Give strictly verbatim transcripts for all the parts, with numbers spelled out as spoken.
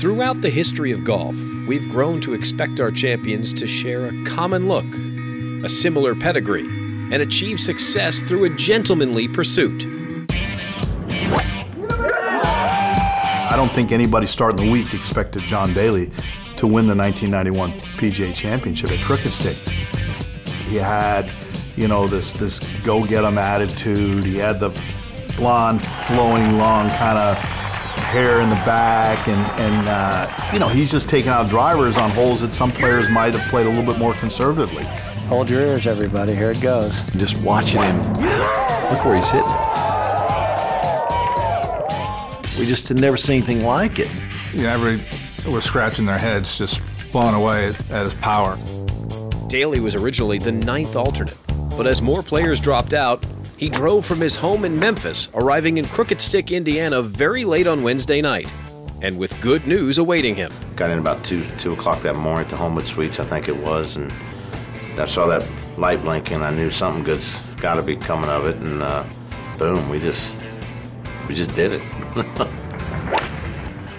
Throughout the history of golf, we've grown to expect our champions to share a common look, a similar pedigree, and achieve success through a gentlemanly pursuit. I don't think anybody starting the week expected John Daly to win the nineteen ninety-one P G A Championship at Crooked Stick. He had, you know, this, this go-get-em attitude. He had the blonde, flowing, long kind of hair in the back, and, and uh, you know, he's just taking out drivers on holes that some players might have played a little bit more conservatively. Hold your ears, everybody, here it goes. And just watching him, look where he's hitting. We just had never seen anything like it. Yeah, everybody was scratching their heads, just blown away at his power. Daly was originally the ninth alternate, but as more players dropped out, he drove from his home in Memphis, arriving in Crooked Stick, Indiana, very late on Wednesday night, and with good news awaiting him. Got in about two, two o'clock that morning at the Homewood Suites, I think it was, and I saw that light blink, and I knew something good's got to be coming of it, and uh, boom, we just, we just did it.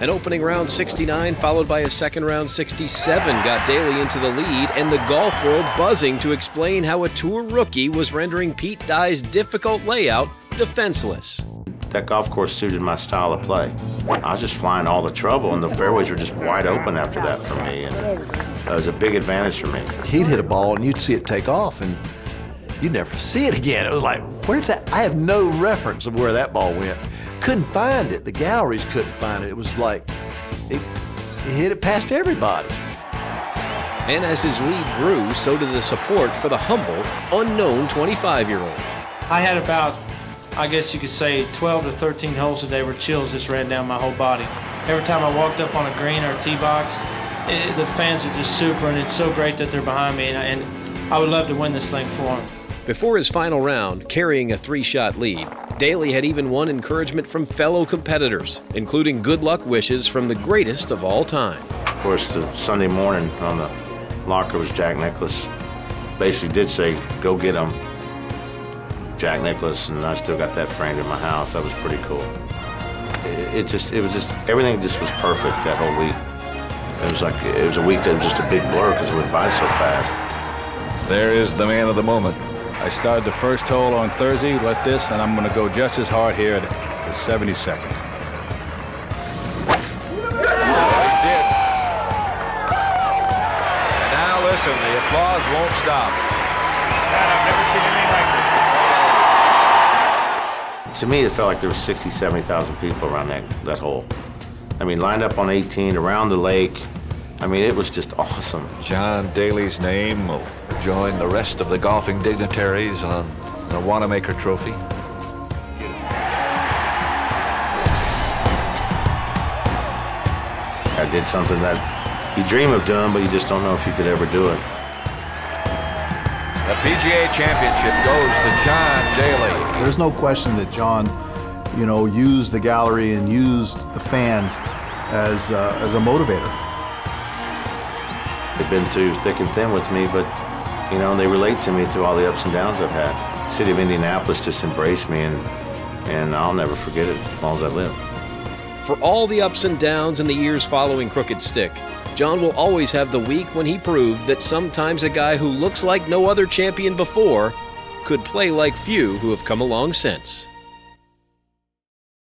An opening round sixty-nine, followed by a second round sixty-seven, got Daly into the lead, and the golf world buzzing to explain how a tour rookie was rendering Pete Dye's difficult layout defenseless. That golf course suited my style of play. I was just flying all the trouble, and the fairways were just wide open after that for me, and it was a big advantage for me. He'd hit a ball, and you'd see it take off, and you'd never see it again. It was like, where'd that? I have no reference of where that ball went. Couldn't find it. The galleries couldn't find it. It was like it, it hit it past everybody. And as his lead grew, so did the support for the humble, unknown twenty-five-year-old. I had about, I guess you could say, twelve to thirteen holes a day where chills just ran down my whole body. Every time I walked up on a green or a tee box, it, the fans are just super, and it's so great that they're behind me, and I, and I would love to win this thing for them. Before his final round, carrying a three-shot lead, Daly had even won encouragement from fellow competitors, including good luck wishes from the greatest of all time. Of course, the Sunday morning on the locker was Jack Nicklaus. Basically did say, go get him, Jack Nicklaus, and I still got that framed in my house. That was pretty cool. It, it just, it was just, everything just was perfect that whole week. It was like, it was a week that was just a big blur because it went by so fast. There is the man of the moment. I started the first hole on Thursday, let this, and I'm going to go just as hard here at the seventy-second. He did. And now listen, the applause won't stop. God, I've never seen anything like this. To me, it felt like there were sixty, seventy thousand people around that, that hole. I mean, lined up on eighteen, around the lake. I mean, it was just awesome. John Daly's name will join the rest of the golfing dignitaries on the Wanamaker Trophy. I did something that you dream of doing, but you just don't know if you could ever do it. The P G A Championship goes to John Daly. There's no question that John, you know, used the gallery and used the fans as, uh, as a motivator. They've been through thick and thin with me, but, you know, they relate to me through all the ups and downs I've had. The city of Indianapolis just embraced me, and, and I'll never forget it as long as I live. For all the ups and downs in the years following Crooked Stick, John will always have the week when he proved that sometimes a guy who looks like no other champion before could play like few who have come along since.